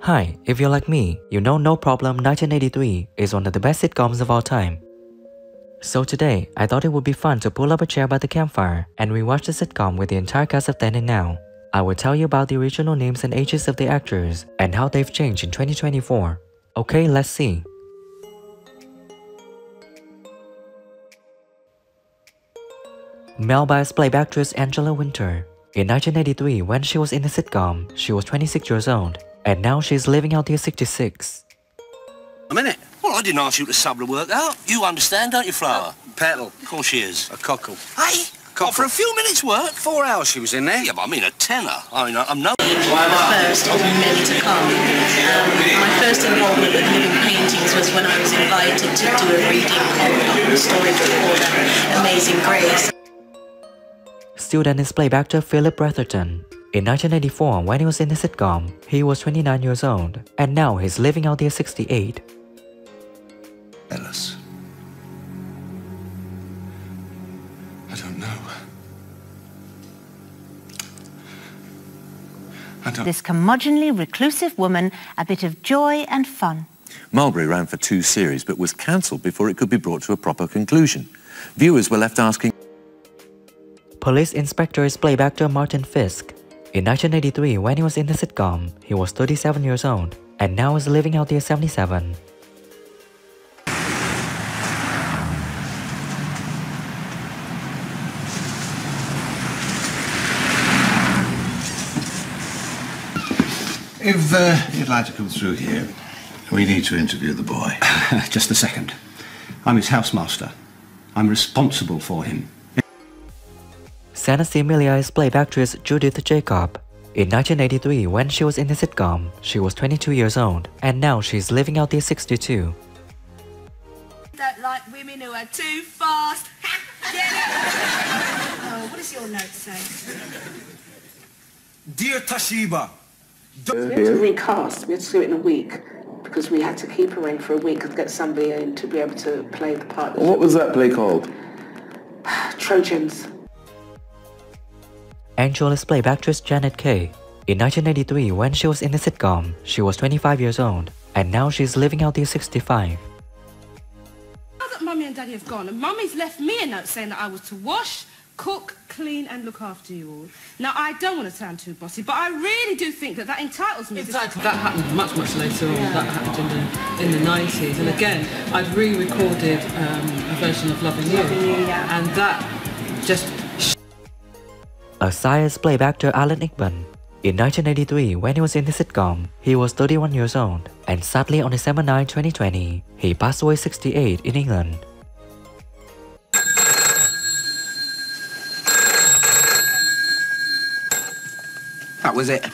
Hi, if you're like me, you know No Problem 1983 is one of the best sitcoms of all time. So today, I thought it would be fun to pull up a chair by the campfire and rewatch the sitcom with the entire cast of then and now. I will tell you about the original names and ages of the actors and how they've changed in 2024. Okay, let's see. Mel Bias played actress Angela Winter. In 1983, when she was in the sitcom, she was 26 years old. And now she's living out the 66. A minute. Well, I didn't ask you to sub the work out. You understand, don't you, Flower? Petal. Of course she is. A cockle. Hey? Cockle. What, for a few minutes' work? 4 hours she was in there. Yeah, but I mean a tenner. I mean, I'm no... My first, or meant to come. My first involvement with living paintings was when I was invited to do a reading of the story before that Amazing Grace. Student is played actor Philip Bretherton. In 1984, when he was in the sitcom, he was 29 years old, and now he's living out the 68. Ellis. I don't know. This curmudgeonly, reclusive woman, a bit of joy and fun. Mulberry ran for 2 series, but was cancelled before it could be brought to a proper conclusion. Viewers were left asking... Police inspector is played actor Martin Fisk. In 1983, when he was in the sitcom, he was 37 years old, and now is living out the 77. If you'd like to come through here, we need to interview the boy. Just a second. I'm his housemaster. I'm responsible for him. Santa Emilia is played actress Judith Jacobs. In 1983, when she was in the sitcom, she was 22 years old, and now she's living out the 62. Don't like women who are too fast. Oh, what does your note say? Dear Toshiba. We had to recast. We had to do it in a week because we had to keep her in for a week and get somebody in to be able to play the part. What was that play called? Trojans. Angela is played actress Janet Kay. In 1983, when she was in the sitcom, she was 25 years old, and now she's living out the 65. Now that Mummy and Daddy have gone, and Mummy's left me a note saying that I was to wash, cook, clean, and look after you all. Now, I don't want to sound too bossy, but I really do think that that entitles me to... That happened much, much later on. Yeah. That happened in the 90s. And again, I'd re-recorded a version of Loving You, and that just... A science played actor Alan Ickman. In 1983, when he was in the sitcom, he was 31 years old, and sadly on December 9, 2020, he passed away 68 in England. That was it.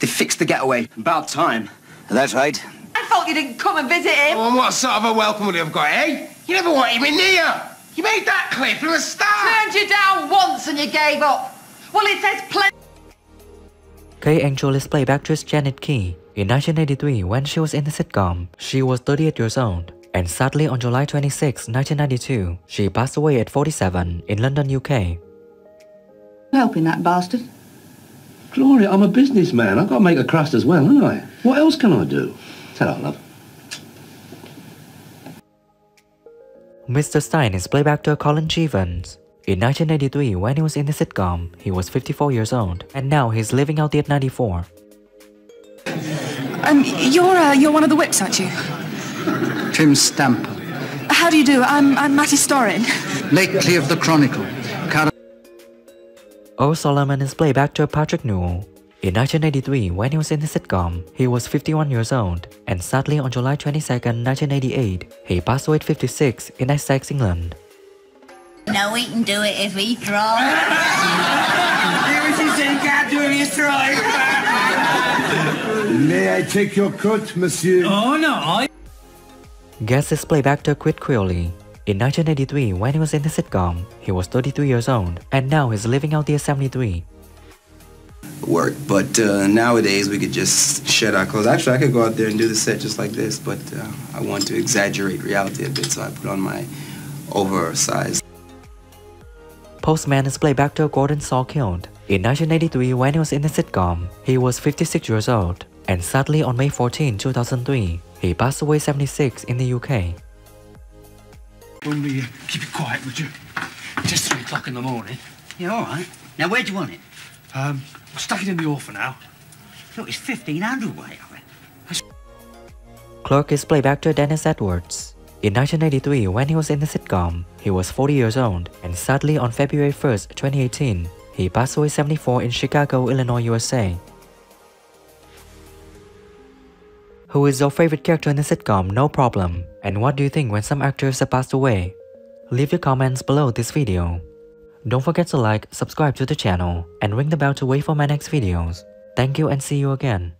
They fixed the getaway. About time. That's right. I thought you didn't come and visit him. Oh, and what sort of a welcome would he have got, eh? You never wanted him in here. You made that clear from the start. Turned you down once and you gave up. Well, it says plenty. Kay Angel is played actress Janet Key. In 1983, when she was in the sitcom, she was 38 years old. And sadly, on July 26, 1992, she passed away at 47 in London, UK. Helping that bastard. Gloria, I'm a businessman. I've got to make a crust as well, haven't I? What else can I do? Tell her, love. Mr. Stein is played actor Colin Chevens. In 1983, when he was in the sitcom, he was 54 years old, and now he's living out the 94. You're one of the whips, aren't you? Tim Stamp. How do you do? I'm Matty Storin. Lately of the Chronicle. O'Sullivan is played actor Patrick Newell. In 1983, when he was in the sitcom, he was 51 years old, and sadly on July 22, 1988, he passed away at 56 in Essex, England. No, he can do it if he tries. May I take your coat, monsieur? Oh no, I... Guest is played actor Quid Creole. In 1983, when he was in the sitcom, he was 33 years old, and now he's living out the 73. Work, but nowadays we could just shed our clothes. Actually, I could go out there and do the set just like this, but I want to exaggerate reality a bit, so I put on my oversized. Postman is played actor Gordon Sawkyn. In 1983, when he was in the sitcom, he was 56 years old, and sadly on May 14, 2003, he passed away 76 in the UK. When we keep it quiet, would you? Just 3 o'clock in the morning. Yeah, all right. Now, where do you want it? I'll stuck it in the orphan now. Look, it's 1500 weight of it. Clerk is played actor Dennis Edwards. In 1983, when he was in the sitcom, he was 40 years old, and sadly on February 1st, 2018, he passed away 74 in Chicago, Illinois, USA. Who is your favorite character in the sitcom No Problem, and what do you think when some actors have passed away? Leave your comments below this video. Don't forget to like, subscribe to the channel, and ring the bell to wait for my next videos. Thank you and see you again.